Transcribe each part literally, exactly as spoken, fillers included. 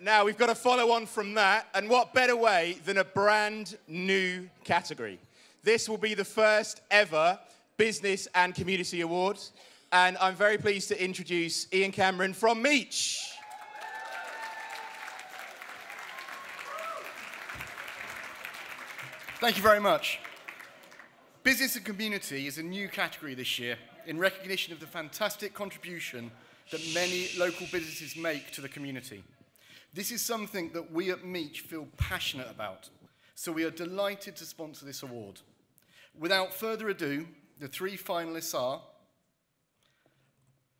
Now, we've got to follow on from that, and what better way than a brand new category? This will be the first ever Business and Community Awards, and I'm very pleased to introduce Ian Cameron from Meech. Thank you very much. Business and Community is a new category this year in recognition of the fantastic contribution that many local businesses make to the community. This is something that we at Meech feel passionate about, so we are delighted to sponsor this award. Without further ado, the three finalists are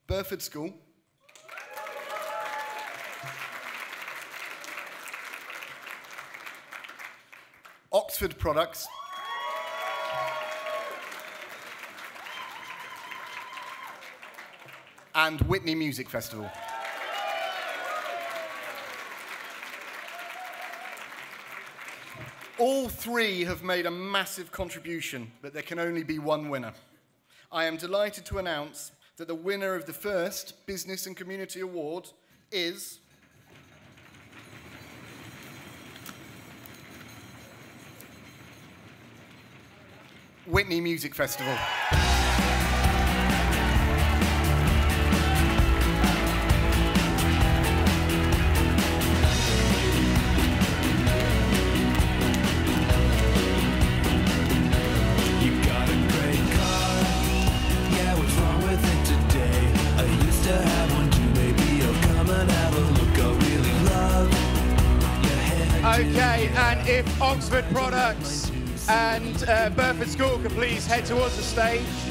Burford School, Oxford Products, and Witney Music Festival. All three have made a massive contribution, but there can only be one winner. I am delighted to announce that the winner of the first Business and Community Award is Witney Music Festival. Okay, and if Oxford Products and uh, Burford School could please head towards the stage.